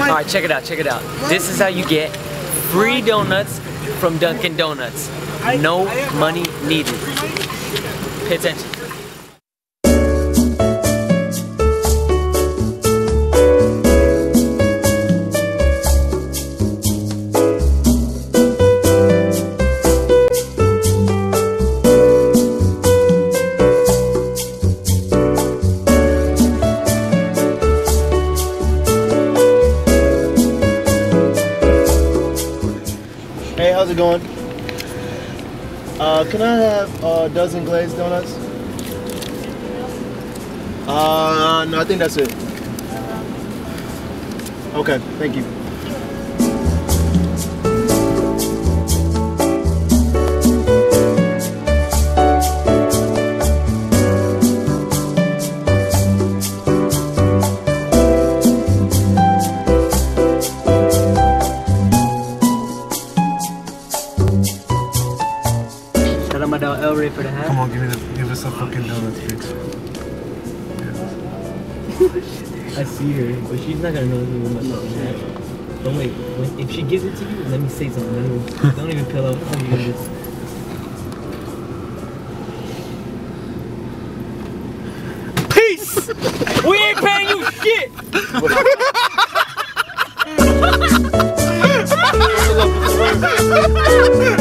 Alright, check it out. This is how you get free donuts from Dunkin' Donuts. No money needed. Pay attention. Hey, how's it going? Can I have a dozen glazed donuts? No, I think that's it. Okay, thank you. Come on, give us a fucking donuts, bitch. Yeah. I see her, but she's not gonna know this is my. Don't wait. If she gives it to you, let me say something. Don't even peel up. Don't give it. Peace. We ain't paying you shit.